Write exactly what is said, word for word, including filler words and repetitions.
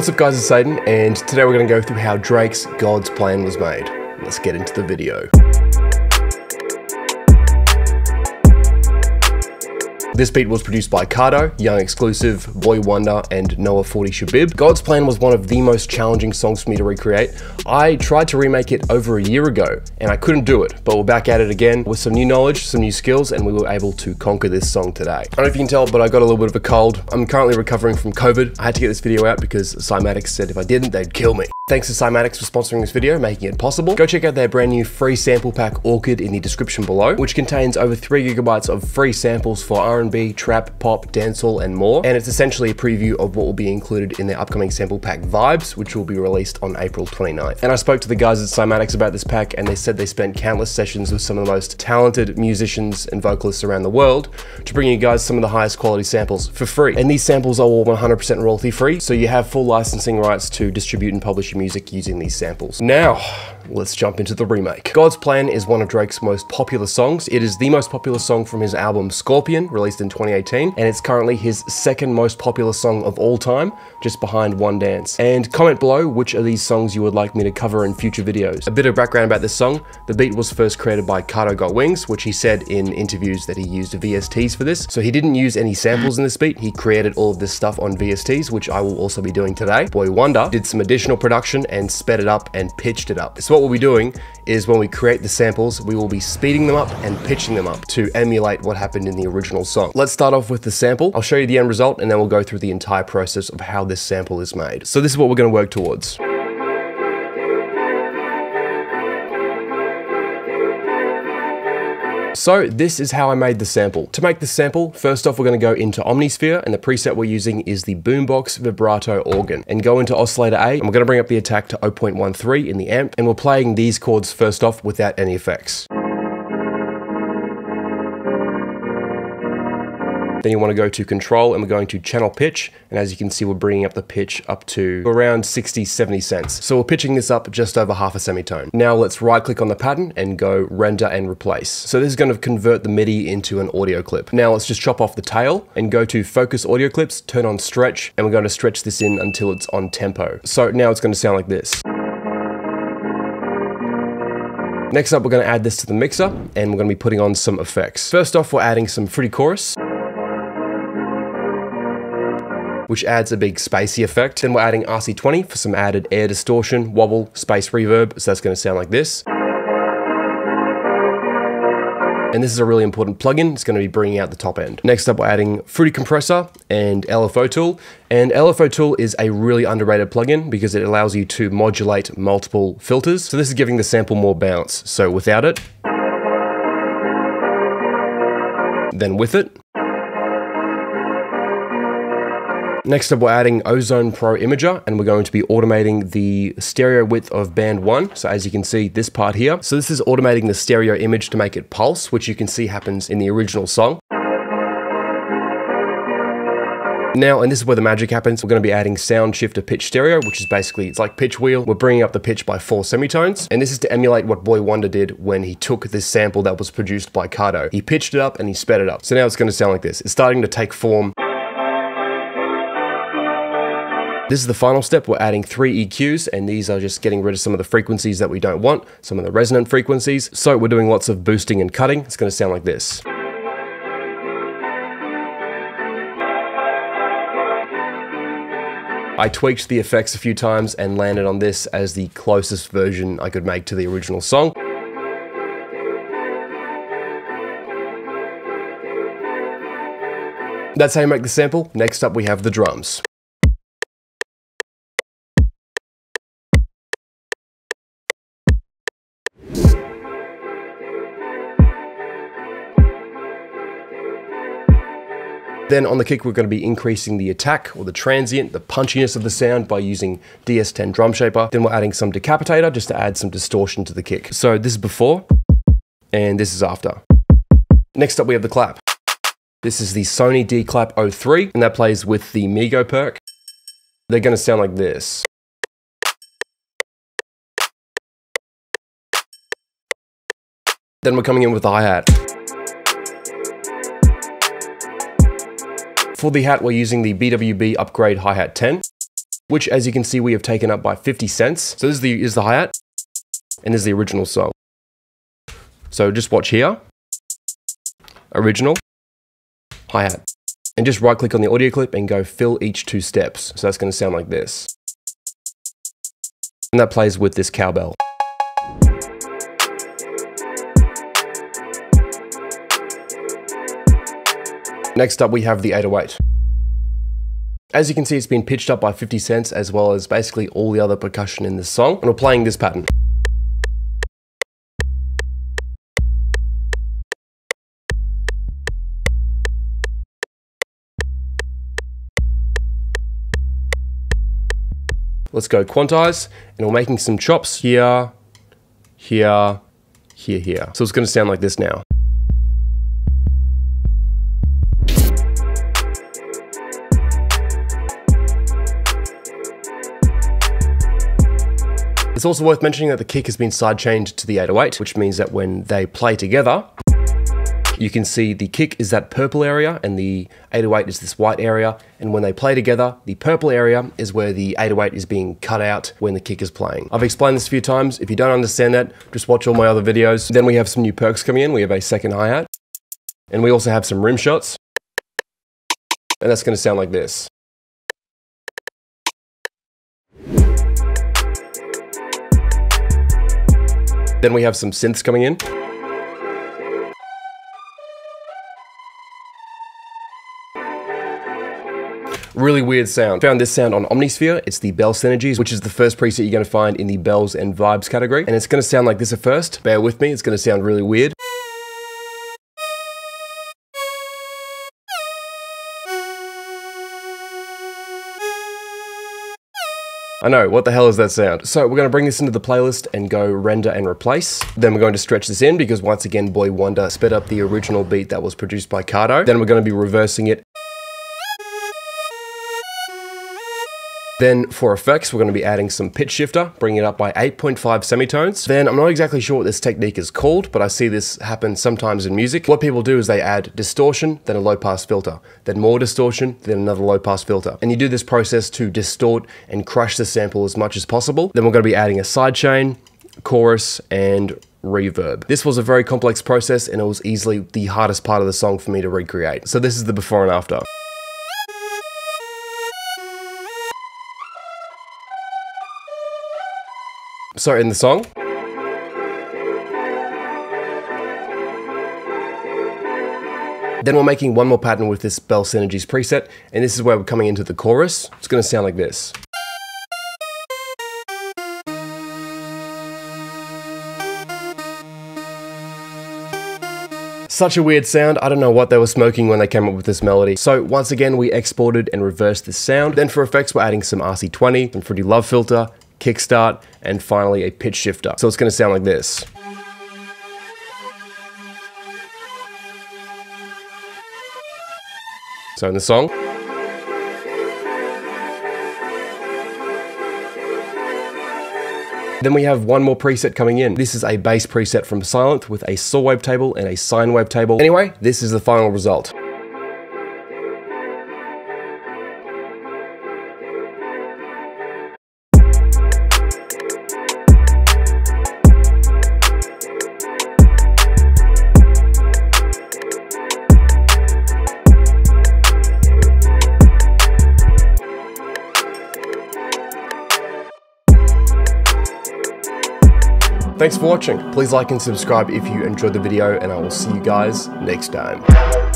What's up guys, it's Satan, and today we're going to go through how Drake's God's Plan was made. Let's get into the video. This beat was produced by Cardo, Yung Exclusive, Boy Wonder, and Noah forty Shabib. God's Plan was one of the most challenging songs for me to recreate. I tried to remake it over a year ago and I couldn't do it, but we're back at it again with some new knowledge, some new skills, and we were able to conquer this song today. I don't know if you can tell, but I got a little bit of a cold. I'm currently recovering from COVID. I had to get this video out because Cymatics said if I didn't, they'd kill me. Thanks to Cymatics for sponsoring this video, making it possible. Go check out their brand new free sample pack, Orchid, in the description below, which contains over three gigabytes of free samples for R and B, trap, pop, dancehall, and more. And it's essentially a preview of what will be included in their upcoming sample pack, Vibes, which will be released on April twenty-ninth. And I spoke to the guys at Cymatics about this pack, and they said they spent countless sessions with some of the most talented musicians and vocalists around the world to bring you guys some of the highest quality samples for free. And these samples are all one hundred percent royalty free, so you have full licensing rights to distribute and publish your music using these samples. Now, let's jump into the remake. God's Plan is one of Drake's most popular songs. It is the most popular song from his album Scorpion, released in twenty eighteen, and it's currently his second most popular song of all time, just behind One Dance. And comment below which of these songs you would like me to cover in future videos. A bit of background about this song: the beat was first created by Cardo Got Wings, which he said in interviews that he used V S Ts for this. So he didn't use any samples in this beat. He created all of this stuff on V S Ts, which I will also be doing today. Boi-one da did some additional production and sped it up and pitched it up. So what we'll be doing is, when we create the samples, we will be speeding them up and pitching them up to emulate what happened in the original song. Let's start off with the sample. I'll show you the end result, and then we'll go through the entire process of how this sample is made. So this is what we're going to work towards. So this is how I made the sample. To make the sample, first off, we're going to go into Omnisphere, and the preset we're using is the Boombox Vibrato Organ, and go into Oscillator A, and we're going to bring up the attack to zero point one three in the amp, and we're playing these chords first off without any effects. Then you want to go to Control, and we're going to Channel Pitch, and as you can see, we're bringing up the pitch up to around sixty, seventy cents. So we're pitching this up just over half a semitone. Now let's right click on the pattern and go Render and Replace. So this is going to convert the MIDI into an audio clip. Now let's just chop off the tail and go to Focus Audio Clips, turn on Stretch, and we're going to stretch this in until it's on tempo. So now it's going to sound like this. Next up, we're going to add this to the mixer, and we're going to be putting on some effects. First off, we're adding some Fruity Chorus, which adds a big spacey effect. Then we're adding R C twenty for some added air distortion, wobble, space reverb, so that's gonna sound like this. And this is a really important plugin. It's gonna be bringing out the top end. Next up, we're adding Fruity Compressor and L F O Tool. And L F O Tool is a really underrated plugin because it allows you to modulate multiple filters. So this is giving the sample more bounce. So without it, then with it. Next up, we're adding Ozone Pro Imager, and we're going to be automating the stereo width of band one. So as you can see, this part here. So this is automating the stereo image to make it pulse, which you can see happens in the original song. Now, and this is where the magic happens, we're going to be adding Sound Shifter Pitch Stereo, which is basically, it's like pitch wheel. We're bringing up the pitch by four semitones, and this is to emulate what Boi-one da did when he took this sample that was produced by Cardo. He pitched it up and he sped it up. So now it's going to sound like this. It's starting to take form. This is the final step. We're adding three E Qs, and these are just getting rid of some of the frequencies that we don't want, some of the resonant frequencies. So we're doing lots of boosting and cutting. It's going to sound like this. I tweaked the effects a few times and landed on this as the closest version I could make to the original song. That's how you make the sample. Next up, we have the drums. Then on the kick, we're going to be increasing the attack, or the transient, the punchiness of the sound, by using D S ten Drum Shaper. Then we're adding some Decapitator just to add some distortion to the kick. So this is before, and this is after. Next up, we have the clap. This is the Sony D-Clap oh three, and that plays with the Mego perk. They're going to sound like this. Then we're coming in with the hi-hat. For the hat, we're using the B W B Upgrade Hi-Hat ten. which as you can see, we have taken up by fifty cents. So this is the, is the hi-hat, and this is the original song. So just watch here, original, hi-hat, and just right click on the audio clip and go fill each two steps. So that's gonna sound like this. And that plays with this cowbell. Next up, we have the eight oh eight. As you can see, it's been pitched up by fifty cents as well as basically all the other percussion in this song. And we're playing this pattern. Let's go quantize, and we're making some chops here, here, here, here. So it's gonna sound like this now. It's also worth mentioning that the kick has been sidechained to the eight oh eight, which means that when they play together, you can see the kick is that purple area and the eight oh eight is this white area. And when they play together, the purple area is where the eight oh eight is being cut out when the kick is playing. I've explained this a few times. If you don't understand that, just watch all my other videos. Then we have some new perks coming in. We have a second hi-hat, and we also have some rim shots. And that's gonna sound like this. Then we have some synths coming in. Really weird sound. Found this sound on Omnisphere. It's the Bell Synergies, which is the first preset you're gonna find in the Bells and Vibes category. And it's gonna sound like this at first. Bear with me, it's gonna sound really weird. I know, what the hell is that sound? So we're gonna bring this into the playlist and go render and replace. Then we're going to stretch this in because once again, Boi-one da sped up the original beat that was produced by Cardo. Then we're gonna be reversing it. Then for effects, we're gonna be adding some pitch shifter, bringing it up by eight point five semitones. Then I'm not exactly sure what this technique is called, but I see this happen sometimes in music. What people do is they add distortion, then a low pass filter, then more distortion, then another low pass filter. And you do this process to distort and crush the sample as much as possible. Then we're gonna be adding a sidechain, chorus, and reverb. This was a very complex process and it was easily the hardest part of the song for me to recreate. So this is the before and after. So in the song, then we're making one more pattern with this Bell Synergies preset, and this is where we're coming into the chorus. It's gonna sound like this. Such a weird sound. I don't know what they were smoking when they came up with this melody. So once again, we exported and reversed this sound. Then for effects, we're adding some R C twenty, some Fruity Love Filter, kickstart, and finally a pitch shifter. So it's gonna sound like this. So in the song. Then we have one more preset coming in. This is a bass preset from Silent with a saw wave table and a sine wave table. Anyway, this is the final result. Thanks for watching. Please like and subscribe if you enjoyed the video, and I will see you guys next time.